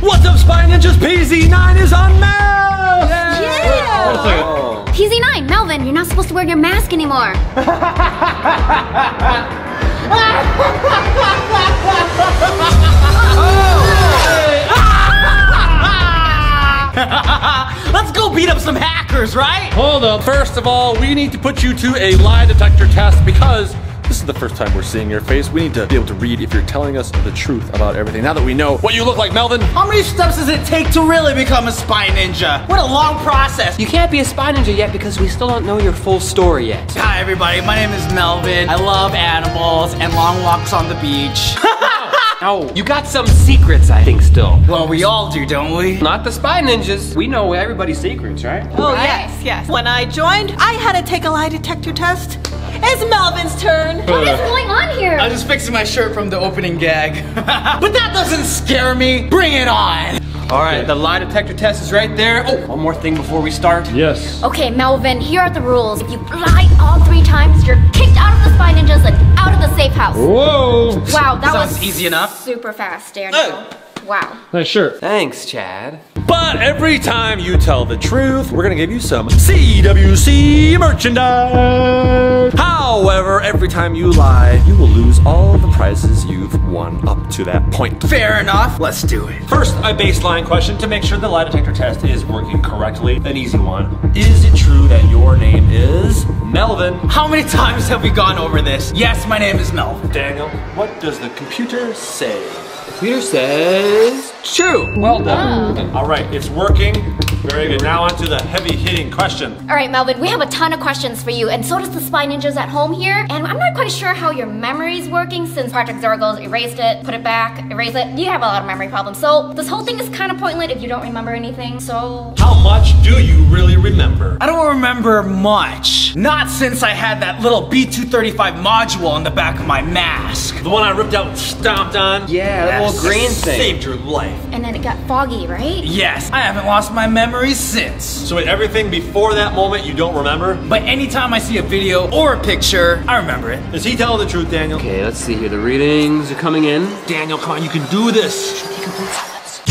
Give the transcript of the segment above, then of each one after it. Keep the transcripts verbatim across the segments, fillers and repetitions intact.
What's up, Spy Ninjas? P Z nine is on mask! Yeah! yeah. Oh. P Z nine, Melvin, you're not supposed to wear your mask anymore. Let's go beat up some hackers, right? Hold up. First of all, we need to put you to a lie detector test because this is the first time we're seeing your face. We need to be able to read if you're telling us the truth about everything. Now that we know what you look like, Melvin. How many steps does it take to really become a spy ninja? What a long process. You can't be a spy ninja yet because we still don't know your full story yet. Hi, everybody. My name is Melvin. I love animals and long walks on the beach. Oh, you got some secrets, I think, still. Well, we all do, don't we? Not the spy ninjas. We know everybody's secrets, right? Oh, right. yes, yes. When I joined, I had to take a lie detector test. It's Melvin's turn. What is going on here? I was just fixing my shirt from the opening gag. But that doesn't scare me. Bring it on. All right, the lie detector test is right there. Oh, one more thing before we start. Yes. Okay, Melvin, here are the rules. If you lie all three times, you're kicked out of the Spy Ninjas and out of the safe house. Whoa. Wow, that Sounds was easy enough. Super fast, Daniel. Uh. Wow. Nice shirt. Thanks, Chad. But every time you tell the truth, we're gonna give you some C W C merchandise. However, every time you lie, you will lose all the prizes you've won up to that point. Fair enough. Let's do it. First, a baseline question to make sure the lie detector test is working correctly. An easy one. Is it true that your name is Melvin? How many times have we gone over this? Yes, my name is Melvin. Daniel, what does the computer say? Computer says true. Well done. Wow. All right, it's working. Very good. Now on to the heavy hitting question. All right, Melvin, we have a ton of questions for you, and so does the Spy Ninjas at home here. And I'm not quite sure how your memory's working since Project Zorgo's erased it, put it back, erased it. You have a lot of memory problems. So this whole thing is kind of pointless if you don't remember anything, so. How much do you really remember? I don't remember much. Not since I had that little B two thirty-five module on the back of my mask. The one I ripped out and stomped on? Yeah, that little green thing. Saved your life. And then it got foggy, right? Yes, I haven't lost my memory since. So everything before that moment you don't remember? But anytime I see a video or a picture, I remember it. Is he telling the truth, Daniel? Okay, let's see here. The readings are coming in. Daniel, come on, you can do this.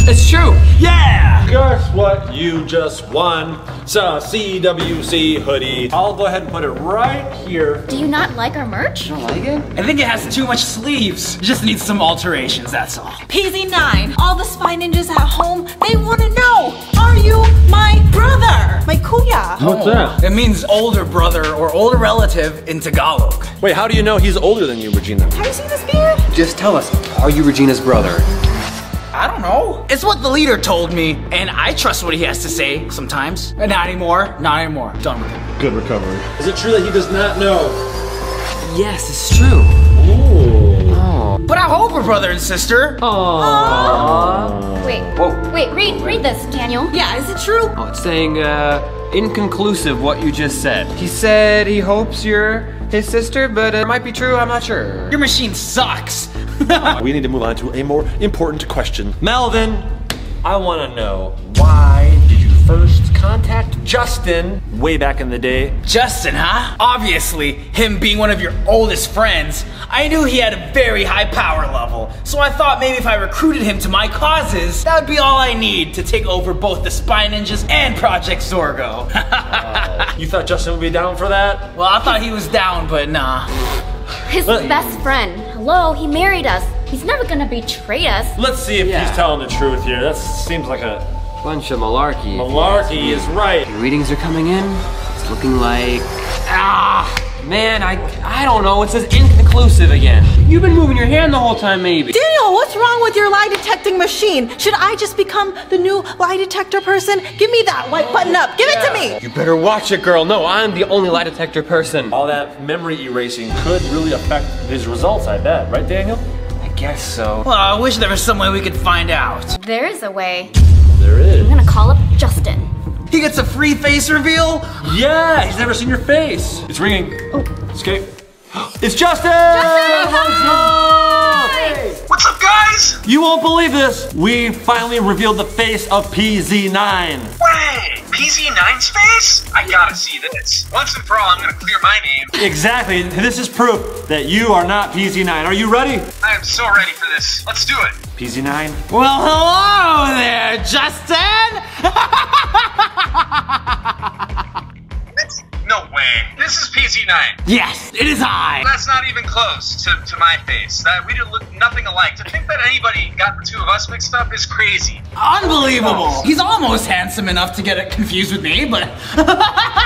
It's true. Yeah! Guess what you just won? It's a C W C hoodie. I'll go ahead and put it right here. Do you not like our merch? You don't like it? I think it has too much sleeves. It just needs some alterations, that's all. P Z nine, all the Spy Ninjas at home, they want to know, are you my brother? My kuya. What's that? It means older brother or older relative in Tagalog. Wait, how do you know he's older than you, Regina? Have you seen this beard? Just tell us, are you Regina's brother? I don't know. It's what the leader told me, and I trust what he has to say sometimes. And not anymore. Not anymore. Done with it. Good recovery. Is it true that he does not know? Yes, it's true. Ooh. Oh. But I hope we're brother and sister. Aww. Aww. Wait. Whoa. Wait. Read. Read this, Daniel. Yeah. Is it true? Oh, it's saying uh, inconclusive what you just said. He said he hopes you're his sister, but it might be true, I'm not sure. Your machine sucks. We need to move on to a more important question. Melvin, I want to know, why did you first contact Justin way back in the day? Justin, huh? Obviously, him being one of your oldest friends, I knew he had a very high power level, so I thought maybe if I recruited him to my causes, that would be all I need to take over both the Spy Ninjas and Project Zorgo. uh, you thought Justin would be down for that? Well, I thought he was down, but nah. His uh, best friend. Hello, he married us. He's never gonna betray us. Let's see if yeah. he's telling the truth here. That seems like a bunch of malarkey. Malarkey is right. The readings are coming in. It's looking like, ah. Man, I I don't know. It says inconclusive again. You've been moving your hand the whole time, maybe. Daniel, what's wrong with your lie detecting machine? Should I just become the new lie detector person? Give me that white button up. Give yeah. it to me. You better watch it, girl. No, I'm the only lie detector person. All that memory erasing could really affect his results, I bet. Right, Daniel? I guess so. Well, I wish there was some way we could find out. There is a way. There is. I'm gonna call up Justin. He gets a free face reveal? Yeah, he's never seen your face. It's ringing. Oh. Escape. It's Justin! Justin! Hi! What's up, guys? You won't believe this. We finally revealed the face of P Z nine. Wait, P Z nine's face? I gotta see this. Once and for all, I'm gonna clear my name. Exactly, this is proof that you are not P Z nine. Are you ready? I am so ready for this. Let's do it. P Z nine. Well, hello there. Justin! No way. This is P Z nine. Yes, it is I. That's not even close to, to my face. That we didn't look nothing alike. To think that anybody got the two of us mixed up is crazy. Unbelievable. He's almost handsome enough to get it confused with me, but...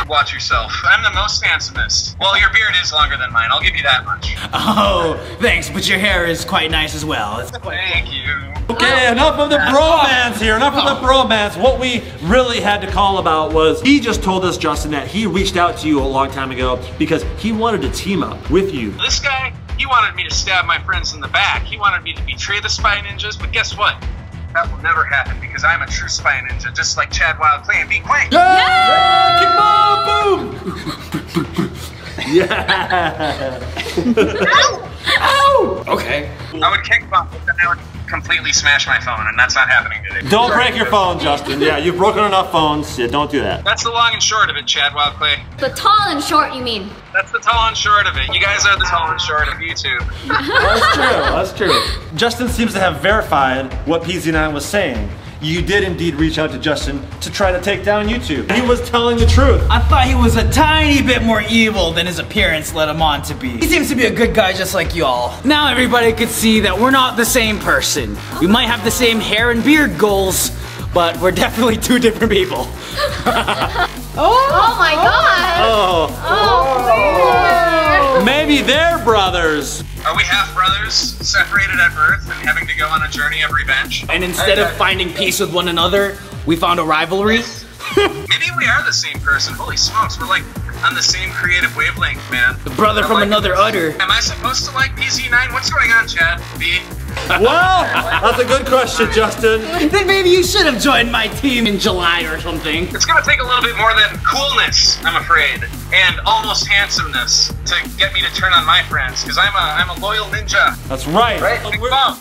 Watch yourself. I'm the most handsomest. Well, your beard is longer than mine. I'll give you that much. Oh, thanks, but your hair is quite nice as well. It's quite... Thank you. Okay, enough of the bromance here, enough of the bromance. What we really had to call about was, he just told us, Justin, that he reached out to you a long time ago because he wanted to team up with you. This guy, he wanted me to stab my friends in the back. He wanted me to betray the Spy Ninjas, but guess what? That will never happen because I'm a true Spy Ninja, just like Chad Wild Clay and B Qwaint. Yeah! Yeah! Ow! Ow! Okay. I would kick bump, but I would completely smash my phone, and that's not happening today. Don't Sorry. break your phone, Justin. Yeah, you've broken enough phones. Yeah, don't do that. That's the long and short of it, Chad Wild Clay. The tall and short, you mean? That's the tall and short of it. You guys are the tall and short of YouTube. That's true. That's true. Justin seems to have verified what P Z nine was saying. You did indeed reach out to Justin to try to take down YouTube. He was telling the truth. I thought he was a tiny bit more evil than his appearance led him on to be. He seems to be a good guy just like y'all. Now everybody could see that we're not the same person. We might have the same hair and beard goals, but we're definitely two different people. Oh, oh my God. Oh. Oh. Oh. Maybe they're brothers. Are we half brothers, separated at birth and having to go on a journey of revenge? And instead of finding peace with one another, we found a rivalry? Maybe we are the same person. Holy smokes, we're like on the same creative wavelength, man. The brother I'm from like, another udder. Am I supposed to like P Z nine? What's going on, Chad? B? Well, that's a good question, Justin. Then maybe you should have joined my team in July or something. It's gonna take a little bit more than coolness, I'm afraid, and almost handsomeness to get me to turn on my friends, because I'm a I'm a loyal ninja. That's right. Right? Oh,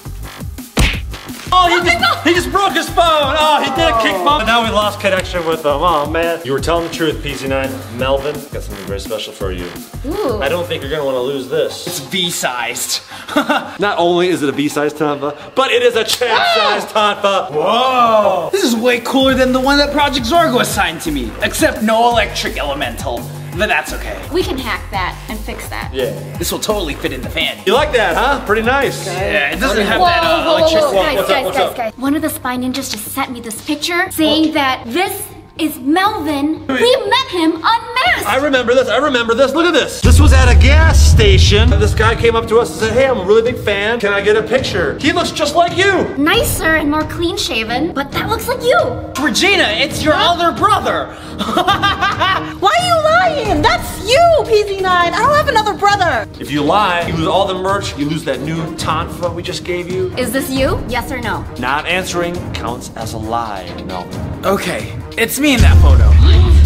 Oh, he just, he just broke his phone! Oh, he did a kick bump! But now we lost connection with him. Oh, man. You were telling the truth, P Z nine. Melvin, got something very special for you. Ooh. I don't think you're gonna wanna lose this. It's V-sized. Not only is it a V-sized Tonfa, but it is a Chad-sized Tonfa. Whoa! This is way cooler than the one that Project Zorgo assigned to me. Except no electric elemental. But that's okay. We can hack that and fix that. Yeah. This will totally fit in the fan. You like that, huh? Pretty nice. Okay. Yeah, it doesn't have whoa, that uh, whoa, electricity. Whoa, whoa. Guys, what's guys, up, what's guys, up? guys. One of the Spy Ninjas just sent me this picture saying what? that this is Melvin. We met him unmasked. I remember this, I remember this. Look at this. This was at a gas station. This guy came up to us and said, hey, I'm a really big fan. Can I get a picture? He looks just like you. Nicer and more clean shaven, but that looks like you. Regina, it's your what? other brother. Why are you lying? That's you, P Z nine. I don't have another brother. If you lie, you lose all the merch. You lose that new Tonfa we just gave you. Is this you? Yes or no? Not answering counts as a lie, no. Okay, it's me in that photo.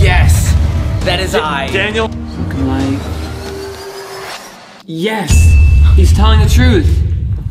Yes, that is I. Daniel. Looking like... Yes, he's telling the truth.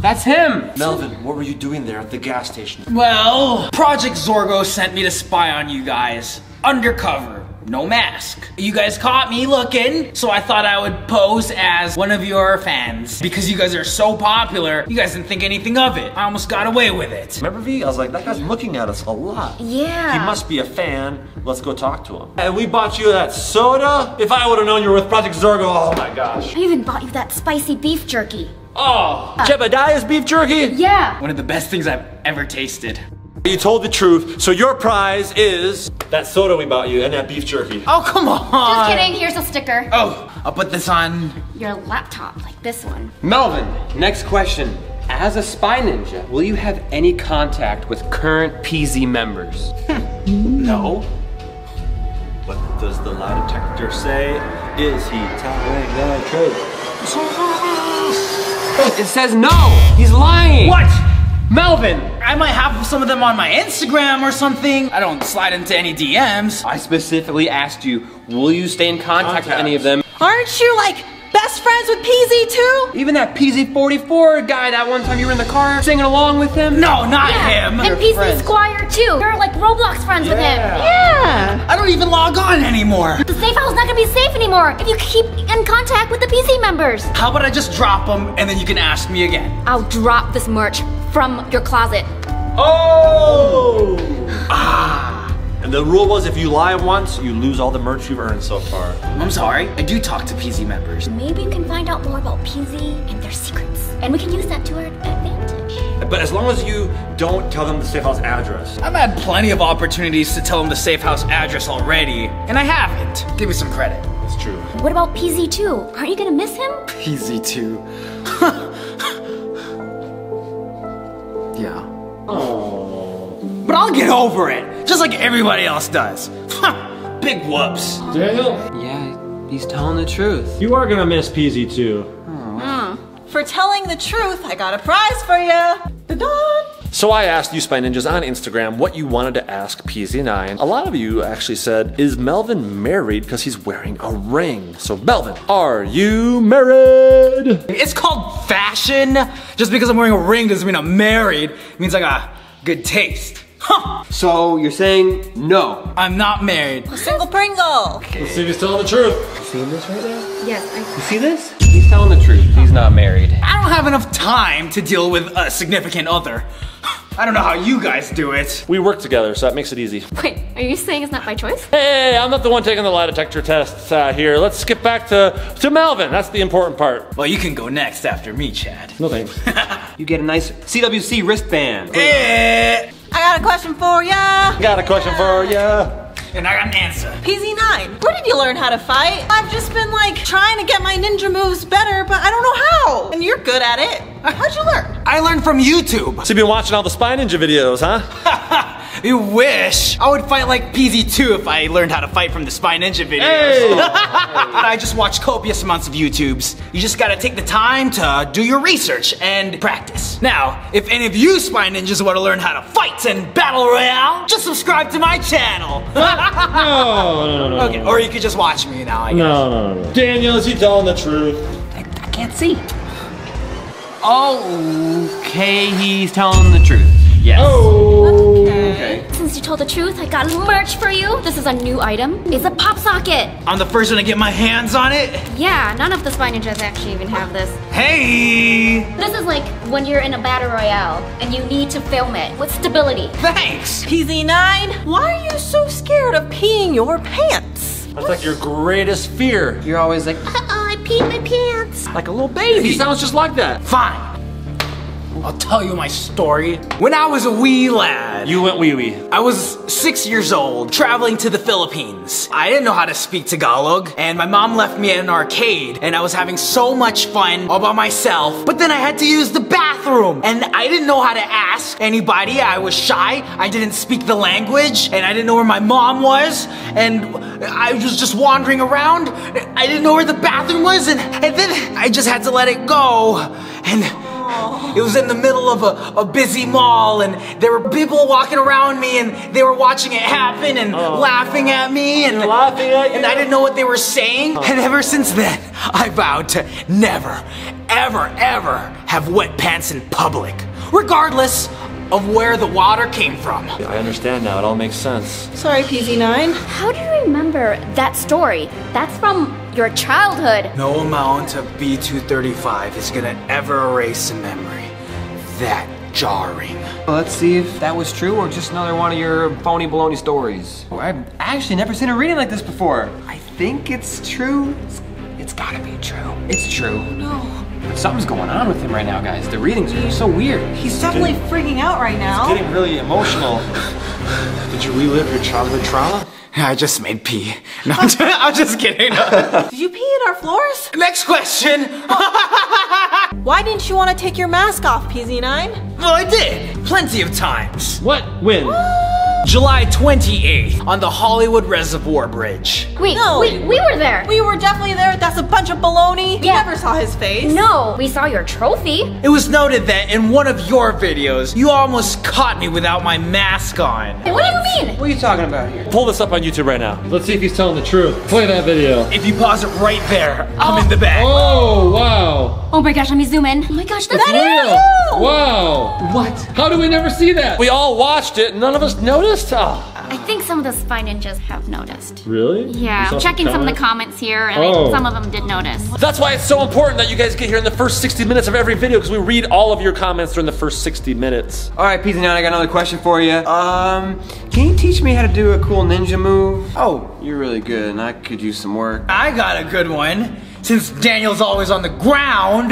That's him. Melvin, what were you doing there at the gas station? Well, Project Zorgo sent me to spy on you guys. Undercover, no mask. You guys caught me looking, so I thought I would pose as one of your fans. Because you guys are so popular, you guys didn't think anything of it. I almost got away with it. Remember V? I was like, that guy's looking at us a lot. Yeah. He must be a fan. Let's go talk to him. And we bought you that soda. If I would have known you were with Project Zorgo, oh my gosh. I even bought you that spicy beef jerky. Oh, uh, Jebediah's beef jerky? Yeah. One of the best things I've ever tasted. You told the truth, so your prize is that soda we bought you and that beef jerky. Oh, come on. Just kidding, here's a sticker. Oh, I'll put this on your laptop, like this one. Melvin, next question. As a Spy Ninja, will you have any contact with current P Z members? No. What does the lie detector say? Is he telling the truth? It says no, he's lying. What? Melvin! I might have some of them on my Instagram or something. I don't slide into any D Ms. I specifically asked you, will you stay in contact, contact. with any of them? Aren't you like best friends with P Z two? Even that P Z forty-four guy that one time you were in the car singing along with him? No, not yeah. him. And P Z Squire too. You're like Roblox friends yeah. with him. Yeah. I don't even log on anymore. The safe house is not gonna be safe anymore if you keep in contact with the P Z members. How about I just drop them and then you can ask me again? I'll drop this merch from your closet. Oh! rule was if you lie once, you lose all the merch you've earned so far. I'm sorry, I do talk to P Z members. Maybe you can find out more about P Z and their secrets. And we can use that to our advantage. But as long as you don't tell them the safe house address. I've had plenty of opportunities to tell them the safe house address already, and I haven't. Give me some credit. That's true. What about P Z two? Aren't you gonna miss him? P Z two. Yeah. Oh. But I'll get over it, just like everybody else does. Big whoops. Daniel? Yeah, he's telling the truth. You are gonna miss P Z two. Oh. Mm. For telling the truth, I got a prize for you. Da-da! So I asked you Spy Ninjas on Instagram what you wanted to ask P Z nine. A lot of you actually said, is Melvin married because he's wearing a ring? So Melvin, are you married? It's called fashion. Just because I'm wearing a ring doesn't mean I'm married. It means I got good taste. Huh. So you're saying no. I'm not married. I'm single Pringle. Okay. Let's see if he's telling the truth. You seeing this right there? Yes, I see. You see this? He's telling the truth. He's not married. I don't have enough time to deal with a significant other. I don't know how you guys do it. We work together, so that makes it easy. Wait, are you saying it's not my choice? Hey, I'm not the one taking the lie detector tests uh, here. Let's skip back to, to Melvin. That's the important part. Well, you can go next after me, Chad. No thanks. You get a nice C W C wristband. Eh. I got a question for ya. Got a question for ya. And I got an answer. P Z nine, where did you learn how to fight? I've just been like trying to get my ninja moves better, but I don't know how. And you're good at it. How'd you learn? I learned from YouTube. So you've been watching all the Spy Ninja videos, huh? You wish. I would fight like P Z two if I learned how to fight from the Spy Ninja videos. Hey. Hey. I just watch copious amounts of YouTubes. You just gotta take the time to do your research and practice. Now, if any of you Spy Ninjas wanna learn how to fight and Battle Royale, just subscribe to my channel. No, no, no, no. Okay, or you could just watch me now, I guess. No, no, no, no. Daniel, is he telling the truth? I, I can't see. Oh, okay, he's telling the truth. Yes. Oh. Okay. Okay. Since you told the truth, I got a little merch for you. This is a new item. It's a pop socket. I'm the first one to get my hands on it? Yeah, none of the Spy Ninjas actually even have this. Hey! This is like when you're in a Battle Royale and you need to film it with stability. Thanks! P Z nine, why are you so scared of peeing your pants? That's like your greatest fear. You're always like, uh-oh, I peed my pants. Like a little baby. He sounds just like that. Fine. I'll tell you my story. When I was a wee lad. You went wee wee. I was six years old, traveling to the Philippines. I didn't know how to speak Tagalog, and my mom left me at an arcade, and I was having so much fun all by myself, but then I had to use the bathroom, and I didn't know how to ask anybody. I was shy, I didn't speak the language, and I didn't know where my mom was, and I was just wandering around. I didn't know where the bathroom was, and, and then I just had to let it go, and it was in the middle of a, a busy mall, and there were people walking around me, and they were watching it happen and oh. laughing at me, and, laughing at you. And I didn't know what they were saying. Oh. And ever since then, I vowed to never, ever, ever have wet pants in public, regardless of where the water came from. Yeah, I understand now, it all makes sense. Sorry, P Z nine. How do you remember that story? That's from your childhood. No amount of B two thirty-five is gonna ever erase a memory that jarring. Well, let's see if that was true or just another one of your phony baloney stories. Oh, I've actually never seen a reading like this before. I think it's true. It's, it's gotta be true. It's true. No. But something's going on with him right now, guys. The readings are so weird. He's definitely Dude. freaking out right now. He's getting really emotional. Did you relive your childhood trauma? I just made pee. No, I'm just, I'm just kidding. No. Did you pee in our floors? Next question. Why didn't you want to take your mask off, P Z nine? Well, I did. Plenty of times. What? When? July twenty-eighth on the Hollywood Reservoir Bridge. Wait, no, we, we were there. We were definitely there. That's a bunch of baloney. Yeah. You never saw his face. No, we saw your trophy. It was noted that in one of your videos, you almost caught me without my mask on. Hey, what do you mean? What are you talking about here? Pull this up on YouTube right now. Let's see if he's telling the truth. Play that video. If you pause it right there, oh. I'm in the bag. Oh, wow. Oh my gosh, let me zoom in. Oh my gosh, that's that real. Is you. Wow. What? How do we never see that? We all watched it and none of us noticed? noticed? Oh. I think some of the Spy Ninjas have noticed. Really? Yeah, I'm checking some, some of the comments here, and oh. some of them did notice. That's why it's so important that you guys get here in the first sixty minutes of every video, because we read all of your comments during the first sixty minutes. All right, P Z nine, I got another question for you. Um, can you teach me how to do a cool ninja move? Oh, you're really good, and I could use some work. I got a good one. Since Daniel's always on the ground,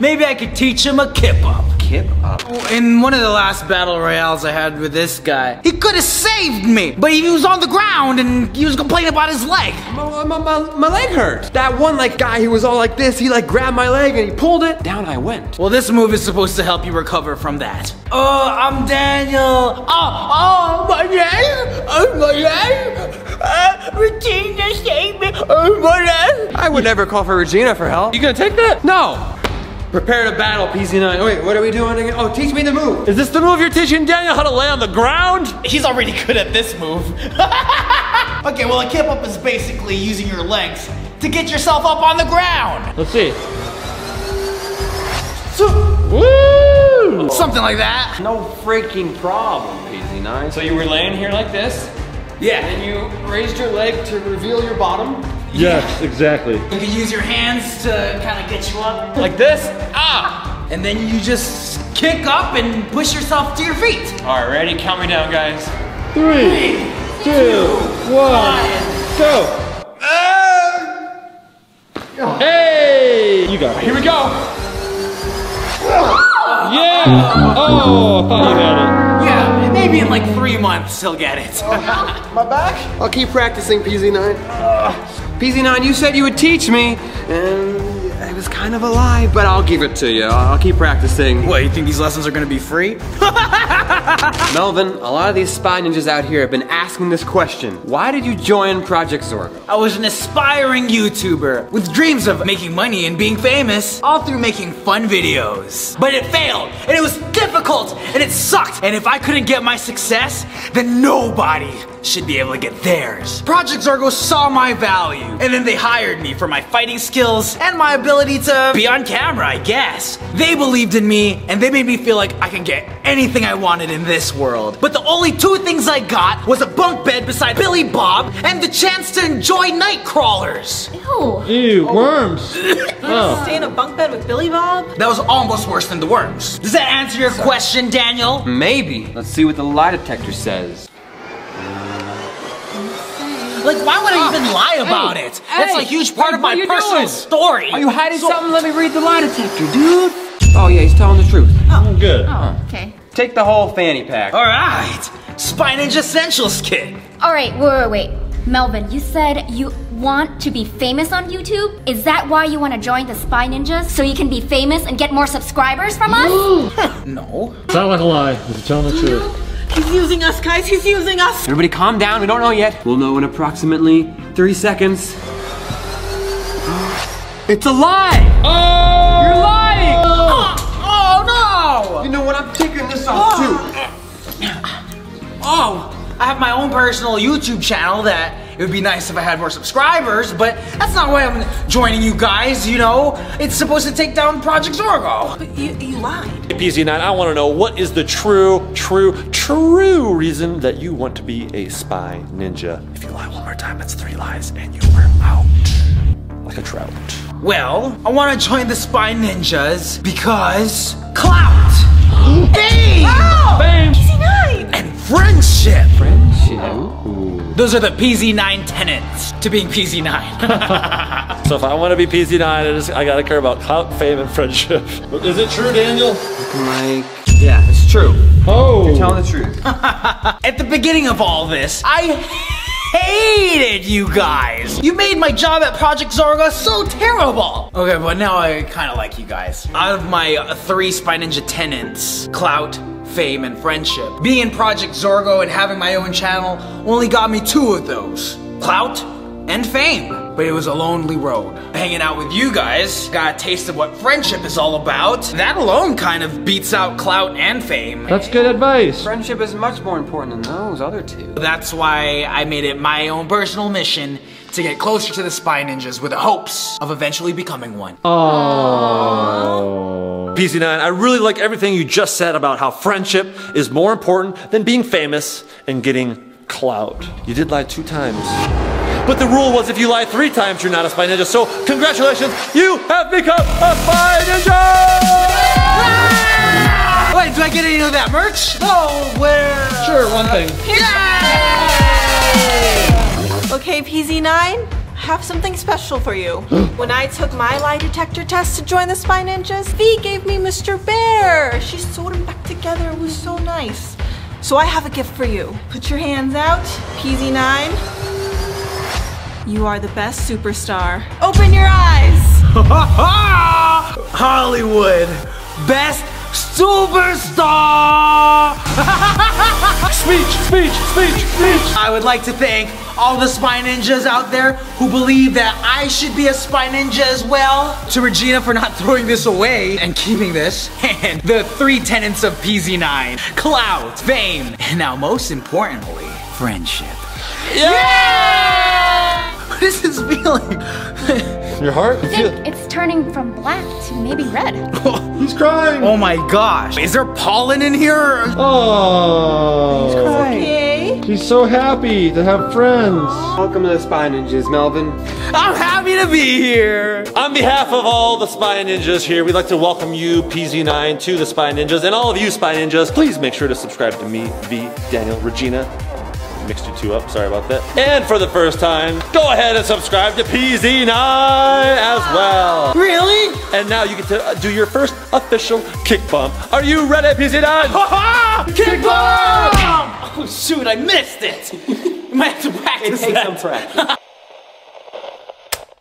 maybe I could teach him a kip-up. Kip up. In one of the last battle royales I had with this guy, he could have saved me, but he was on the ground and he was complaining about his leg. My, my, my, my leg hurt. That one like guy who was all like this, he like grabbed my leg and he pulled it. Down I went. Well, this move is supposed to help you recover from that. Oh, I'm Daniel. Oh, oh, my leg. Oh, my leg. Uh, Regina saved me. Oh, my leg. I would never call for Regina for help. You gonna take that? No. Prepare to battle, P Z nine. Wait, what are we doing again? Oh, teach me the move. Is this the move you're teaching Daniel how to lay on the ground? He's already good at this move. Okay, well, a kip up is basically using your legs to get yourself up on the ground. Let's see. So, woo! Something like that. No freaking problem, P Z nine. So you were laying here like this? Yeah. And then you raised your leg to reveal your bottom. Yes, exactly. You can use your hands to kind of get you up. Like this? Ah! And then you just kick up and push yourself to your feet. All right, ready? Count me down, guys. Three, Three two, two, one, go! Uh, hey! You got it. Here we go! Yeah! Oh, I thought you had it. Maybe in like three months he'll get it. Oh, my back? I'll keep practicing, P Z nine. Uh, P Z nine, you said you would teach me, and it was kind of a lie, but I'll give it to you. I'll keep practicing. What, you think these lessons are gonna be free? Melvin, a lot of these Spy Ninjas out here have been asking this question. Why did you join Project Zorgo? I was an aspiring YouTuber with dreams of making money and being famous, all through making fun videos. But it failed, and it was difficult, and it sucked. And if I couldn't get my success, then nobody should be able to get theirs. Project Zorgo saw my value, and then they hired me for my fighting skills and my ability to be on camera, I guess. They believed in me, and they made me feel like I can get anything I wanted in this world. But the only two things I got was a bunk bed beside Billy Bob and the chance to enjoy night crawlers. Ew. Ew, oh. Worms. Oh. Stay in a bunk bed with Billy Bob? That was almost worse than the worms. Does that answer your question, Daniel? Maybe. Let's see what the lie detector says. Like, why would I even lie about hey, it? That's hey, a huge part hey, of my personal doing? story. Are you hiding so something? Let me read the lie detector, dude. Oh, yeah, he's telling the truth. Oh, good. Oh, okay. Take the whole fanny pack. All right. Spy Ninja Essentials kit. All right, wait, wait, wait. Melvin, you said you want to be famous on YouTube? Is that why you want to join the Spy Ninjas? So you can be famous and get more subscribers from us? No. It's not like a lie. He's telling the truth. He's using us, guys. He's using us. Everybody calm down. We don't know yet. We'll know in approximately three seconds. It's a lie. Oh! You're lying. Oh, oh no. You know what? I'm kicking this off, oh. too. Oh, I have my own personal YouTube channel that it would be nice if I had more subscribers, but that's not why I'm joining you guys, you know? It's supposed to take down Project Zorgo. But you, you lied. P Z nine, I want to know what is the true, true, true reason that you want to be a Spy Ninja. If you lie one more time, that's three lies, and you are out like a trout. Well, I want to join the Spy Ninjas because clout, fame, oh! fame, P Z nine, and friendship. Friendship. Oh. Those are the P Z nine tenets to being P Z nine. So if I want to be P Z nine, I just I gotta care about clout, fame, and friendship. Is it true, Daniel? Like, yeah, it's true. Oh, you're telling the truth. At the beginning of all this, I hated you guys. You made my job at Project Zorgo so terrible. Okay, but now I kind of like you guys. Out of my uh, three Spy Ninja tenets, clout, fame, and friendship. Being in Project Zorgo and having my own channel only got me two of those, clout and fame. But it was a lonely road. Hanging out with you guys, got a taste of what friendship is all about. That alone kind of beats out clout and fame. That's good advice. Friendship is much more important than those other two. That's why I made it my own personal mission to get closer to the Spy Ninjas with the hopes of eventually becoming one. Oh. P Z nine, I really like everything you just said about how friendship is more important than being famous and getting clout. You did lie two times. But the rule was if you lie three times, you're not a Spy Ninja. So congratulations, you have become a Spy Ninja! Wait, do I get any of that merch? Oh, well... Sure, one thing. Yay! Okay, P Z nine, have something special for you. When I took my lie detector test to join the Spy Ninjas, Vy gave me Mister Bear. She sewed him back together, it was so nice. So I have a gift for you. Put your hands out, P Z nine. You are the best superstar. Open your eyes! Hollywood, best superstar! Speech, speech, speech, speech! I would like to thank all the Spy Ninjas out there who believe that I should be a Spy Ninja as well. To Regina for not throwing this away and keeping this. And the three tenets of P Z nine. Clout, fame, and now most importantly, friendship. Yeah! Yeah! What is this feeling? Your heart? I think it's turning from black to maybe red. He's crying. Oh my gosh. Is there pollen in here? Oh. He's crying. Okay. He's so happy to have friends. Welcome to the Spy Ninjas, Melvin. I'm happy to be here. On behalf of all the Spy Ninjas here, we'd like to welcome you, P Z nine, to the Spy Ninjas. And all of you Spy Ninjas, please make sure to subscribe to me, Vy, Daniel, Regina. Mixed you two up, sorry about that. And for the first time, go ahead and subscribe to P Z nine as well. Really? And now you get to do your first official kick bump. Are you ready, P Z nine? Ha ha! Kick bump! Oh shoot, I missed it. You might have to practice. It takes some practice.